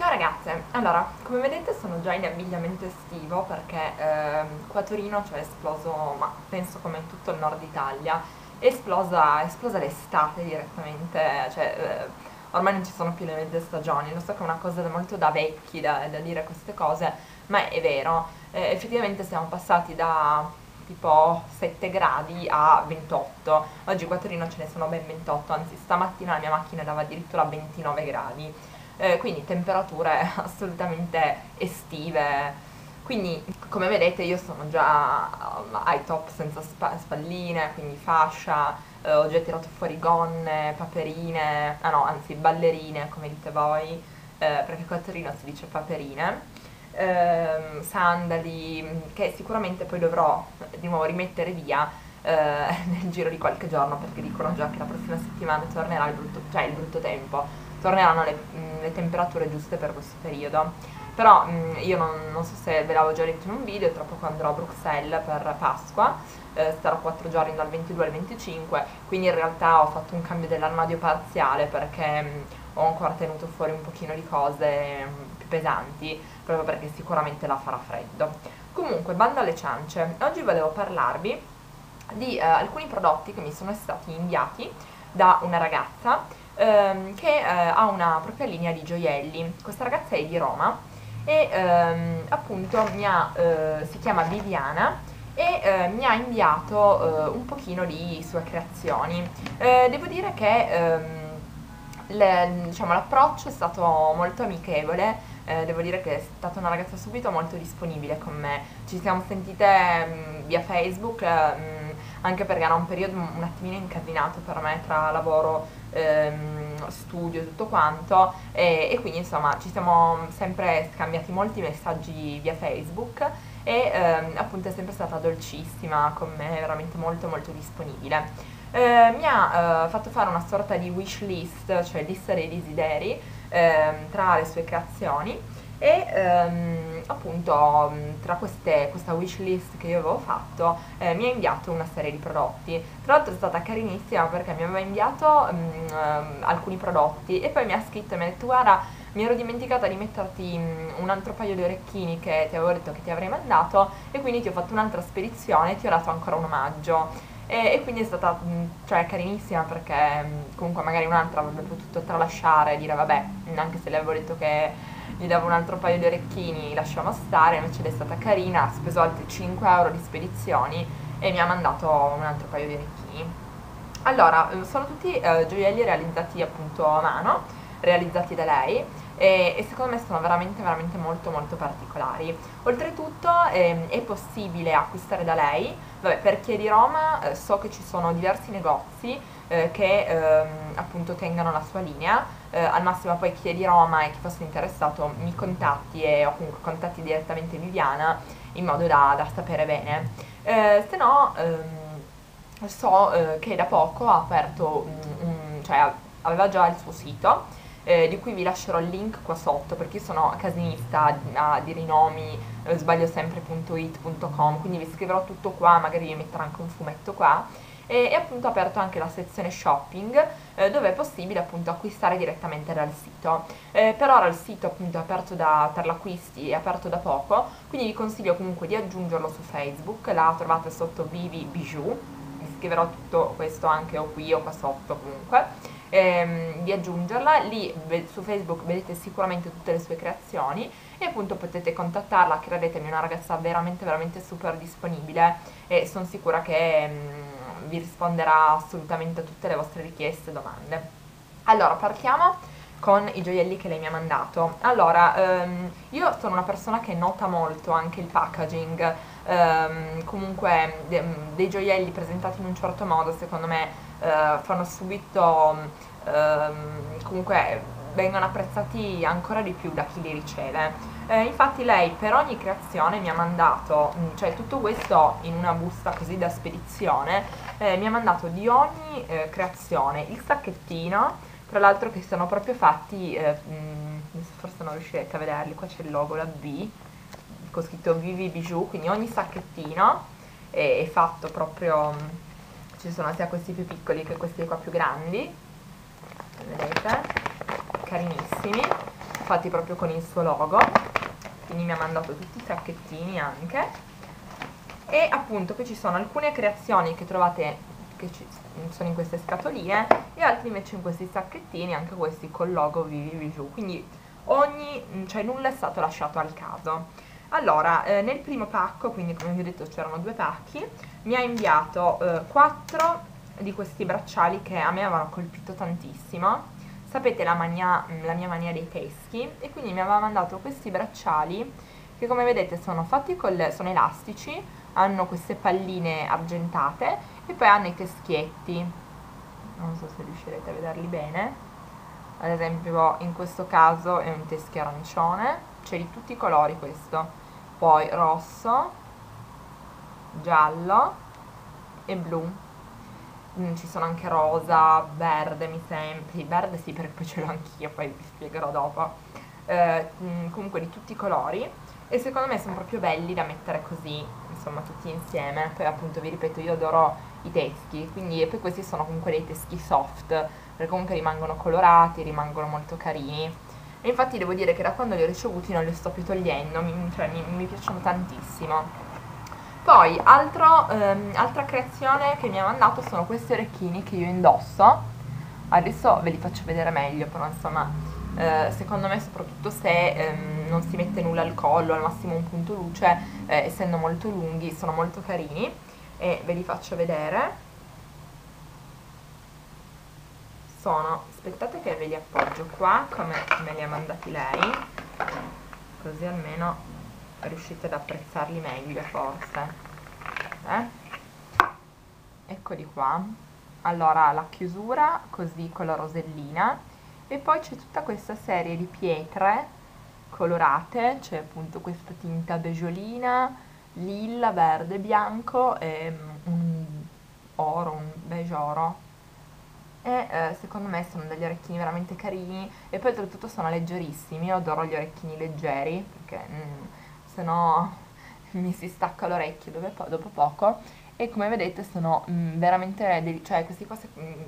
Ciao ragazze, allora come vedete sono già in abbigliamento estivo perché qua a Torino c'è esploso, ma penso come in tutto il nord Italia, esplosa l'estate direttamente, cioè ormai non ci sono più le mezze stagioni. Lo so che è una cosa molto da vecchi da dire queste cose, ma è vero, effettivamente siamo passati da tipo 7 gradi a 28, oggi qua a Torino ce ne sono ben 28, anzi stamattina la mia macchina dava addirittura 29 gradi. Quindi temperature assolutamente estive, quindi come vedete io sono già high top senza spalline, quindi fascia, ho già tirato fuori gonne, paperine, ah no, anzi ballerine come dite voi, perché qua a Torino si dice paperine, sandali che sicuramente poi dovrò di nuovo rimettere via nel giro di qualche giorno, perché dicono già che la prossima settimana tornerà il brutto tempo. Torneranno le temperature giuste per questo periodo, però io non so se ve l'avevo già detto in un video, tra poco andrò a Bruxelles per Pasqua, starò 4 giorni dal 22 al 25, quindi in realtà ho fatto un cambio dell'armadio parziale perché ho ancora tenuto fuori un pochino di cose più pesanti, proprio perché sicuramente la farà freddo. Comunque, bando alle ciance, oggi volevo parlarvi di alcuni prodotti che mi sono stati inviati da una ragazza che ha una propria linea di gioielli. Questa ragazza è di Roma e appunto si chiama Viviana e mi ha inviato un pochino di sue creazioni. Devo dire che l'approccio è stato molto amichevole, devo dire che è stata una ragazza subito molto disponibile con me, ci siamo sentite via Facebook, anche perché era un periodo un attimino incasinato per me tra lavoro, studio, tutto quanto, e quindi insomma ci siamo sempre scambiati molti messaggi via Facebook e appunto è sempre stata dolcissima con me, veramente molto molto disponibile. Mi ha fatto fare una sorta di wish list, cioè lista dei desideri, tra le sue creazioni e appunto tra questa wish list che io avevo fatto mi ha inviato una serie di prodotti. Tra l'altro è stata carinissima perché mi aveva inviato alcuni prodotti e poi mi ha scritto e mi ha detto: guarda, mi ero dimenticata di metterti un altro paio di orecchini che ti avevo detto che ti avrei mandato, e quindi ti ho fatto un'altra spedizione e ti ho dato ancora un omaggio. E quindi è stata carinissima, perché comunque magari un'altra avrebbe potuto tralasciare e dire vabbè, anche se le avevo detto che gli davo un altro paio di orecchini, lasciamo stare, invece lei è stata carina, ha speso altri 5 euro di spedizioni e mi ha mandato un altro paio di orecchini. Allora, sono tutti gioielli realizzati appunto a mano, realizzati da lei, e secondo me sono veramente veramente molto molto particolari. Oltretutto è possibile acquistare da lei, vabbè, per chi è di Roma so che ci sono diversi negozi che appunto tengano la sua linea, al massimo poi chi è di Roma e chi fosse interessato mi contatti, e o comunque contatti direttamente Viviana in modo da sapere bene. Se no so che da poco ha aperto aveva già il suo sito, di cui vi lascerò il link qua sotto, perché io sono casinista a dire i nomi, sbaglio sempre.it.com, quindi vi scriverò tutto qua, magari vi metterò anche un fumetto qua, e appunto ho aperto anche la sezione shopping, dove è possibile appunto acquistare direttamente dal sito. Per ora il sito appunto è aperto per l'acquisti, è aperto da poco, quindi vi consiglio comunque di aggiungerlo su Facebook, la trovate sotto Vivi Bijoux, vi scriverò tutto questo anche o qui o qua sotto comunque. Di aggiungerla lì su Facebook, vedete sicuramente tutte le sue creazioni e appunto potete contattarla. Credetemi, è una ragazza veramente veramente super disponibile e sono sicura che vi risponderà assolutamente a tutte le vostre richieste e domande. Allora, partiamo con i gioielli che lei mi ha mandato. Allora, io sono una persona che nota molto anche il packaging, comunque dei gioielli presentati in un certo modo secondo me fanno subito, comunque vengono apprezzati ancora di più da chi li riceve. Infatti lei per ogni creazione mi ha mandato, cioè tutto questo in una busta così da spedizione, mi ha mandato di ogni creazione il sacchettino, tra l'altro che sono proprio fatti, forse non riuscirete a vederli, qua c'è il logo, la B con scritto Vivi Bijoux, quindi ogni sacchettino è fatto proprio. Ci sono sia questi più piccoli che questi qua più grandi, vedete, carinissimi, fatti proprio con il suo logo, quindi mi ha mandato tutti i sacchettini anche. E appunto qui ci sono alcune creazioni che trovate, che sono in queste scatoline, e altri invece in questi sacchettini, anche questi col logo Vivi Bijoux, quindi ogni, cioè nulla è stato lasciato al caso. Allora, nel primo pacco, quindi come vi ho detto c'erano due pacchi, mi ha inviato 4 di questi bracciali che a me avevano colpito tantissimo. Sapete la mia mania dei teschi, e quindi mi aveva mandato questi bracciali che, come vedete, sono fatti sono elastici, hanno queste palline argentate e poi hanno i teschietti, non so se riuscirete a vederli bene. Ad esempio in questo caso è un teschio arancione, c'è di tutti i colori questo, poi rosso, giallo e blu. Ci sono anche rosa, verde mi sembra, verde sì perché poi ce l'ho anch'io, poi vi spiegherò dopo, comunque di tutti i colori, e secondo me sono proprio belli da mettere così, insomma, tutti insieme. Poi appunto vi ripeto, io adoro i teschi, quindi, e poi questi sono comunque dei teschi soft, perché comunque rimangono colorati, rimangono molto carini, e infatti devo dire che da quando li ho ricevuti non li sto più togliendo, mi piacciono tantissimo. Poi altra creazione che mi ha mandato sono questi orecchini che io indosso, adesso ve li faccio vedere meglio, però insomma secondo me, soprattutto se non si mette nulla al collo, al massimo un punto luce, essendo molto lunghi sono molto carini, e ve li faccio vedere. Sono, aspettate che ve li appoggio qua come me li ha mandati lei, così almeno riuscite ad apprezzarli meglio forse, eccoli qua. Allora, la chiusura così con la rosellina, e poi c'è tutta questa serie di pietre colorate, c'è appunto questa tinta beggiolina, lilla, verde, bianco e un beige oro, e secondo me sono degli orecchini veramente carini, e poi oltretutto sono leggerissimi. Io adoro gli orecchini leggeri perché se no mi si stacca l'orecchio dopo poco, e come vedete sono veramente cioè questi qua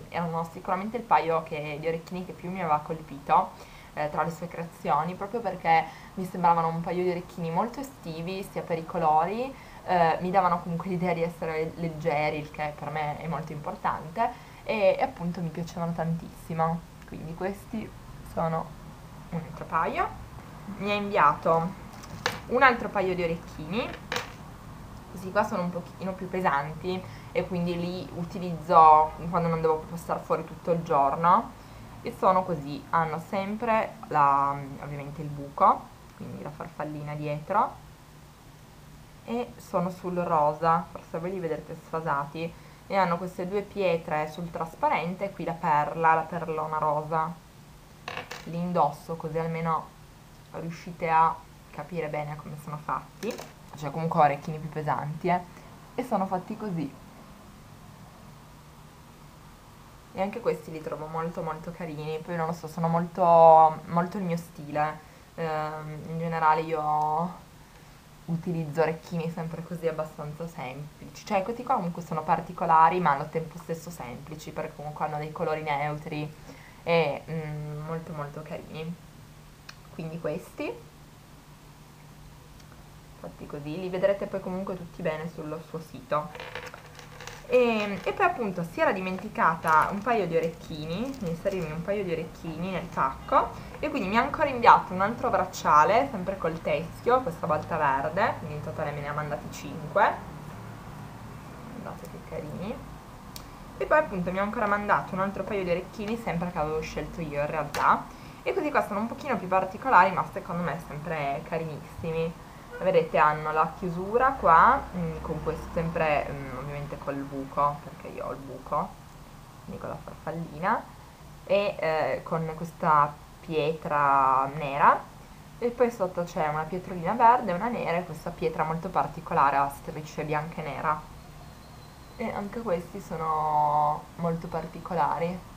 erano sicuramente il paio di orecchini che più mi aveva colpito tra le sue creazioni, proprio perché mi sembravano un paio di orecchini molto estivi, sia per i colori, mi davano comunque l'idea di essere leggeri, il che per me è molto importante, e appunto mi piacevano tantissimo. Quindi questi sono un altro paio. Mi ha inviato un altro paio di orecchini, questi qua sono un pochino più pesanti e quindi li utilizzo quando non devo stare fuori tutto il giorno, e sono così, hanno sempre ovviamente il buco, quindi la farfallina dietro, e sono sul rosa, forse voi li vedrete sfasati, e hanno queste due pietre sul trasparente e qui la perla, la perlona rosa. Li indosso così almeno riuscite a capire bene come sono fatti, cioè comunque orecchini più pesanti, e sono fatti così, e anche questi li trovo molto molto carini. Poi non lo so, sono molto molto il mio stile, in generale io utilizzo orecchini sempre così abbastanza semplici, cioè questi qua comunque sono particolari ma allo tempo stesso semplici, perché comunque hanno dei colori neutri e molto molto carini. Quindi questi fatti così, li vedrete poi comunque tutti bene sul suo sito. E poi appunto si era dimenticata un paio di orecchini, di inserirmi un paio di orecchini nel pacco, e quindi mi ha ancora inviato un altro bracciale, sempre col teschio, questa volta verde, quindi in totale me ne ha mandati 5. Guardate che carini. E poi appunto mi ha ancora mandato un altro paio di orecchini, sempre che avevo scelto io in realtà, e questi qua sono un pochino più particolari ma secondo me sempre carinissimi. Vedete, hanno la chiusura qua, con questo sempre ovviamente col buco, perché io ho il buco, quindi con la farfallina, e con questa pietra nera, e poi sotto c'è una pietrolina verde, una nera, e questa pietra molto particolare a strisce bianche e nera, e anche questi sono molto particolari.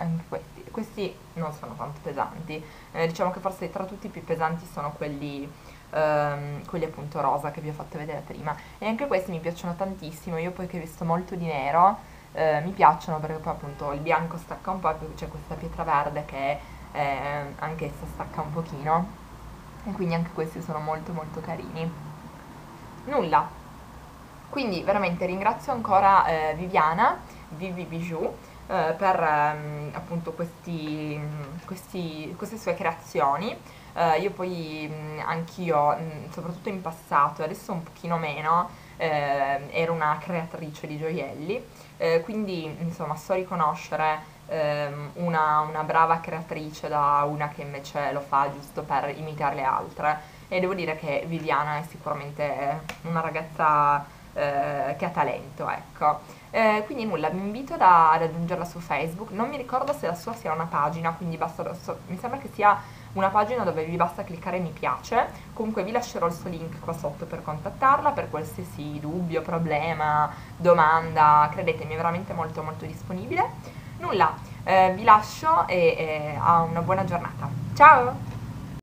Anche questi non sono tanto pesanti, diciamo che forse tra tutti i più pesanti sono quelli quelli appunto rosa che vi ho fatto vedere prima, e anche questi mi piacciono tantissimo. Io poiché visto molto di nero mi piacciono, perché poi appunto il bianco stacca un po', perché c'è questa pietra verde che anch'essa stacca un pochino, e quindi anche questi sono molto molto carini. Nulla, quindi veramente ringrazio ancora Viviana, Vivi Bijoux, per appunto queste sue creazioni. Io poi anch'io, soprattutto in passato, adesso un pochino meno, ero una creatrice di gioielli, quindi insomma so riconoscere una brava creatrice da una che invece lo fa giusto per imitare le altre, e devo dire che Viviana è sicuramente una ragazza che ha talento, ecco. Quindi nulla, vi invito ad aggiungerla su Facebook. Non mi ricordo se la sua sia una pagina, quindi basta, mi sembra che sia una pagina dove vi basta cliccare mi piace. Comunque vi lascerò il suo link qua sotto per contattarla, per qualsiasi dubbio, problema, domanda. Credetemi, è veramente molto molto disponibile. Nulla, vi lascio e a una buona giornata. Ciao!